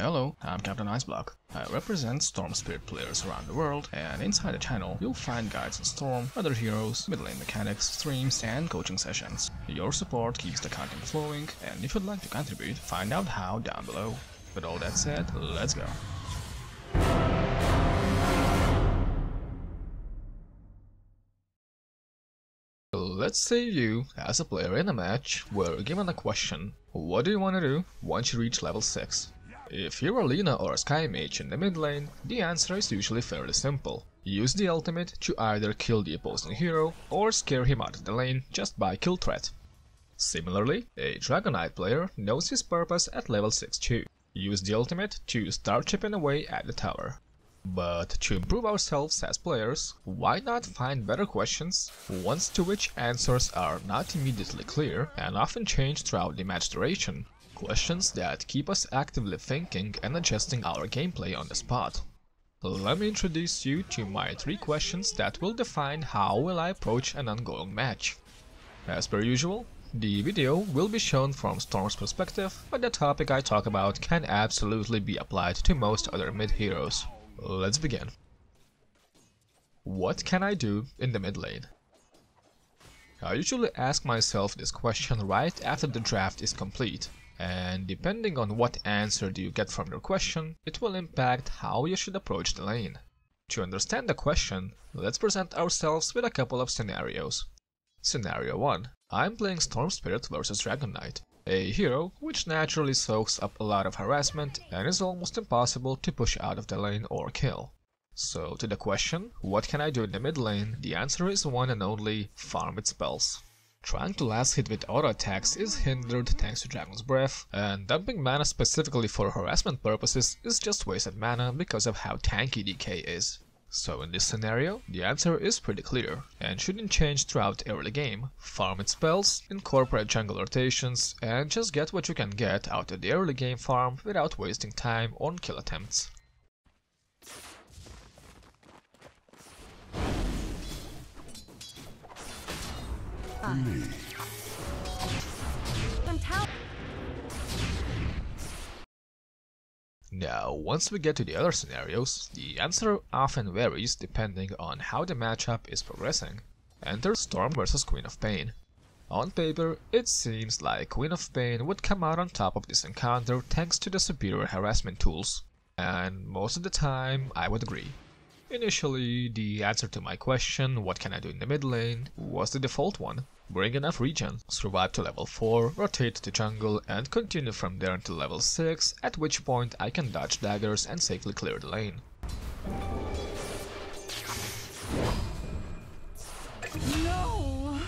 Hello, I'm Captain Iceblock. I represent Storm Spirit players around the world, and inside the channel you'll find guides on Storm, other heroes, mid lane mechanics, streams, and coaching sessions. Your support keeps the content flowing, and if you'd like to contribute, find out how down below. With all that said, let's go. Let's say you, as a player in a match, were given a question. What do you want to do once you reach level 6? If you're a Lina or a Sky Mage in the mid lane, the answer is usually fairly simple. Use the ultimate to either kill the opposing hero or scare him out of the lane just by kill threat. Similarly, a Dragonite player knows his purpose at level 6 too. Use the ultimate to start chipping away at the tower. But to improve ourselves as players, why not find better questions, ones to which answers are not immediately clear and often change throughout the match duration? Questions that keep us actively thinking and adjusting our gameplay on the spot. Let me introduce you to my 3 questions that will define how will I approach an ongoing match. As per usual, the video will be shown from Storm's perspective, but the topic I talk about can absolutely be applied to most other mid-heroes. Let's begin. What can I do in the mid lane? I usually ask myself this question right after the draft is complete, and depending on what answer do you get from your question, it will impact how you should approach the lane. To understand the question, let's present ourselves with a couple of scenarios. Scenario 1. I'm playing Storm Spirit vs Dragon Knight, a hero which naturally soaks up a lot of harassment and is almost impossible to push out of the lane or kill. So to the question, what can I do in the mid lane, the answer is one and only, farm with spells. Trying to last hit with auto attacks is hindered thanks to Dragon's Breath, and dumping mana specifically for harassment purposes is just wasted mana because of how tanky DK is. So in this scenario, the answer is pretty clear, and shouldn't change throughout early game. Farm its spells, incorporate jungle rotations, and just get what you can get out of the early game farm without wasting time on kill attempts. Now, once we get to the other scenarios, the answer often varies depending on how the matchup is progressing. Enter Storm vs Queen of Pain. On paper, it seems like Queen of Pain would come out on top of this encounter thanks to the superior harassment tools. And most of the time, I would agree. Initially, the answer to my question, what can I do in the mid lane, was the default one. Bring enough regen, survive to level 4, rotate to jungle, and continue from there until level 6, at which point I can dodge daggers and safely clear the lane. No.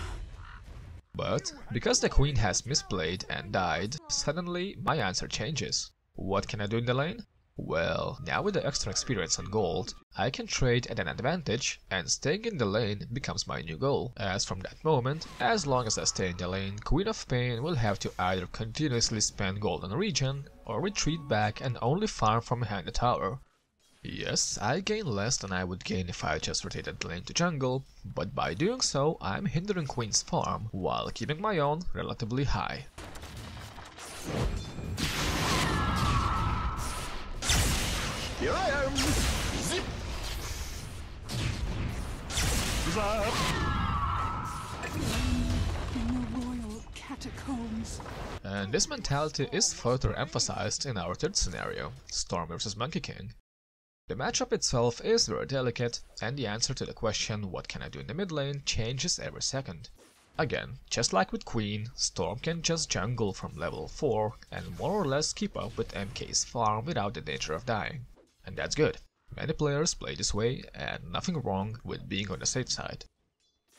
But because the queen has misplayed and died, suddenly my answer changes. What can I do in the lane? Well, now with the extra experience and gold, I can trade at an advantage, and staying in the lane becomes my new goal, as from that moment, as long as I stay in the lane, Queen of Pain will have to either continuously spend gold on regen, or retreat back and only farm from behind the tower. Yes, I gain less than I would gain if I just rotated the lane to jungle, but by doing so, I'm hindering Queen's farm, while keeping my own relatively high. Here I am! Zip! Zap! In the royal catacombs. And this mentality is further emphasized in our 3rd scenario, Storm vs Monkey King. The matchup itself is very delicate, and the answer to the question, what can I do in the mid lane, changes every second. Again, just like with Queen, Storm can just jungle from level 4 and more or less keep up with MK's farm without the danger of dying. And that's good. Many players play this way, and nothing wrong with being on the safe side.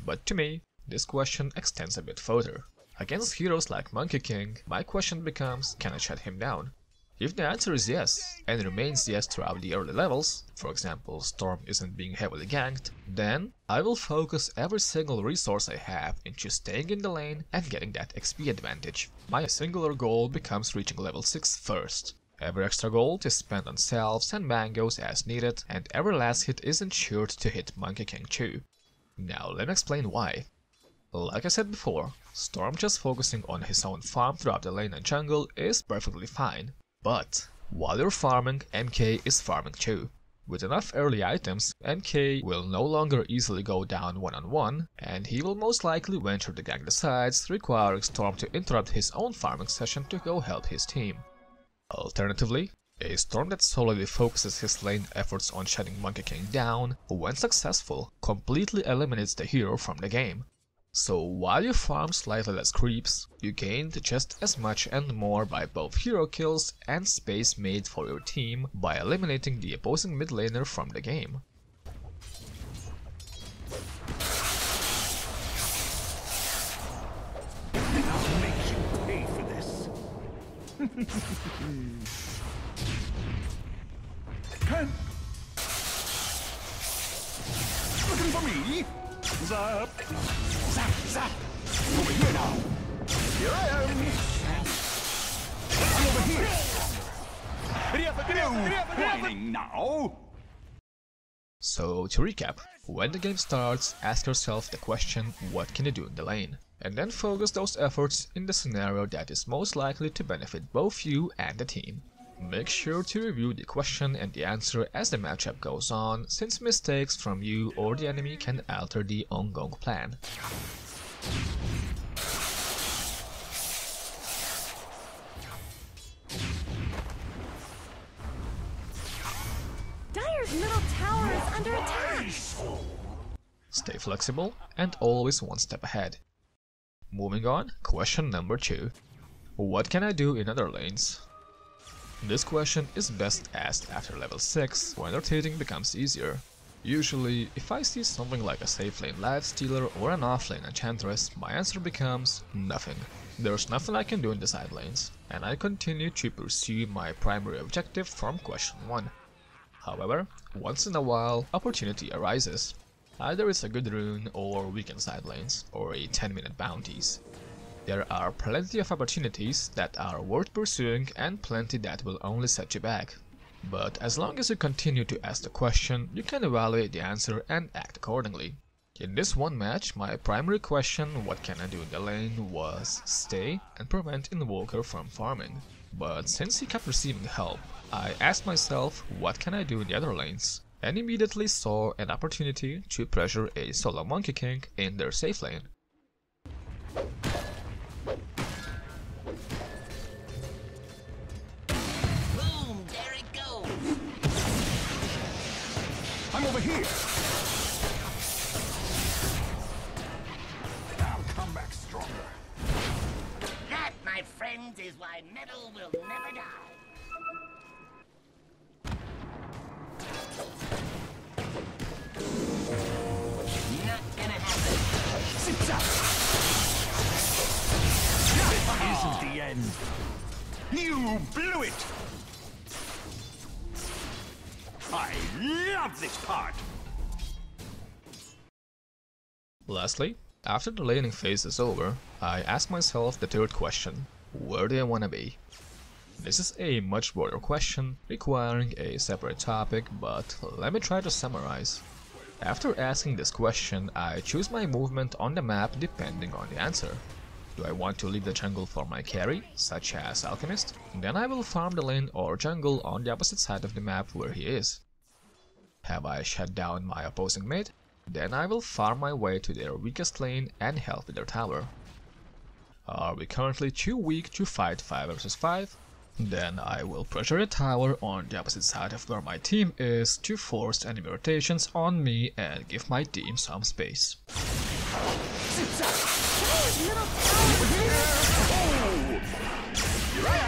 But to me, this question extends a bit further. Against heroes like Monkey King, my question becomes, can I shut him down? If the answer is yes, and remains yes throughout the early levels, for example, Storm isn't being heavily ganked, then I will focus every single resource I have into staying in the lane and getting that XP advantage. My singular goal becomes reaching level 6 first. Every extra gold is spent on salves and mangoes as needed, and every last hit is ensured to hit Monkey King too. Now let me explain why. Like I said before, Storm just focusing on his own farm throughout the lane and jungle is perfectly fine, but While you're farming, MK is farming too. With enough early items, MK will no longer easily go down one-on-one, and he will most likely venture to gank the sides, requiring Storm to interrupt his own farming session to go help his team. Alternatively, a Storm that solely focuses his lane efforts on shutting Monkey King down, when successful, completely eliminates the hero from the game. So while you farm slightly less creeps, you gained just as much and more by both hero kills and space made for your team by eliminating the opposing mid laner from the game. And I'll make you pay for this. Looking for me? Zap! Zap! Zap! Over here now! Here I am! I'm over here! Pointing now! So, to recap, when the game starts, ask yourself the question, what can you do in the lane? And then focus those efforts in the scenario that is most likely to benefit both you and the team. Make sure to review the question and the answer as the matchup goes on, since mistakes from you or the enemy can alter the ongoing plan. Dire's middle tower is under attack! Stay flexible and always one step ahead. Moving on, question number 2. What can I do in other lanes? This question is best asked after level 6, when rotating becomes easier. Usually, if I see something like a safe lane lifestealer or an off-lane enchantress, my answer becomes nothing. There's nothing I can do in the side lanes, and I continue to pursue my primary objective from question 1. However, once in a while, opportunity arises. Either it's a good rune or weakened side lanes, or a 10-minute bounties. There are plenty of opportunities that are worth pursuing and plenty that will only set you back. But as long as you continue to ask the question, you can evaluate the answer and act accordingly. In this one match, my primary question, what can I do in the lane, was stay and prevent Invoker from farming. But since he kept receiving help, I asked myself, what can I do in the other lanes? And immediately saw an opportunity to pressure a solo Monkey King in their safe lane. I'm over here! I'll come back stronger. That, my friends, is why metal will never die. Not gonna happen. Sit up! This isn't the end. You blew it! I love this part! Lastly, after the laning phase is over, I ask myself the third question, where do I want to be? This is a much broader question, requiring a separate topic, but let me try to summarize. After asking this question, I choose my movement on the map depending on the answer. Do I want to leave the jungle for my carry, such as Alchemist? Then I will farm the lane or jungle on the opposite side of the map where he is. Have I shut down my opposing mid? Then I will farm my way to their weakest lane and help with their tower. Are we currently too weak to fight 5 vs 5? Then I will pressure the tower on the opposite side of where my team is to force enemy rotations on me and give my team some space. Oh, here I am!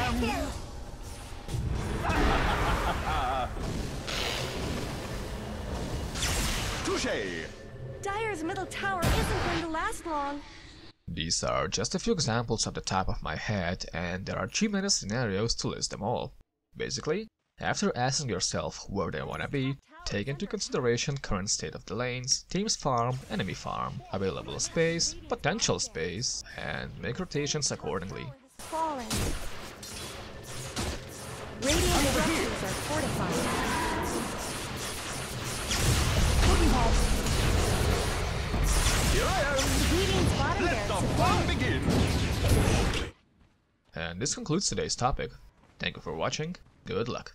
Touché! Dire's middle tower isn't going to last long. These are just a few examples off the top of my head, and there are too many scenarios to list them all. Basically, after asking yourself where they wanna be, take into consideration current state of the lanes, team's farm, enemy farm, available space, potential space, and make rotations accordingly. And this concludes today's topic. Thank you for watching. Good luck.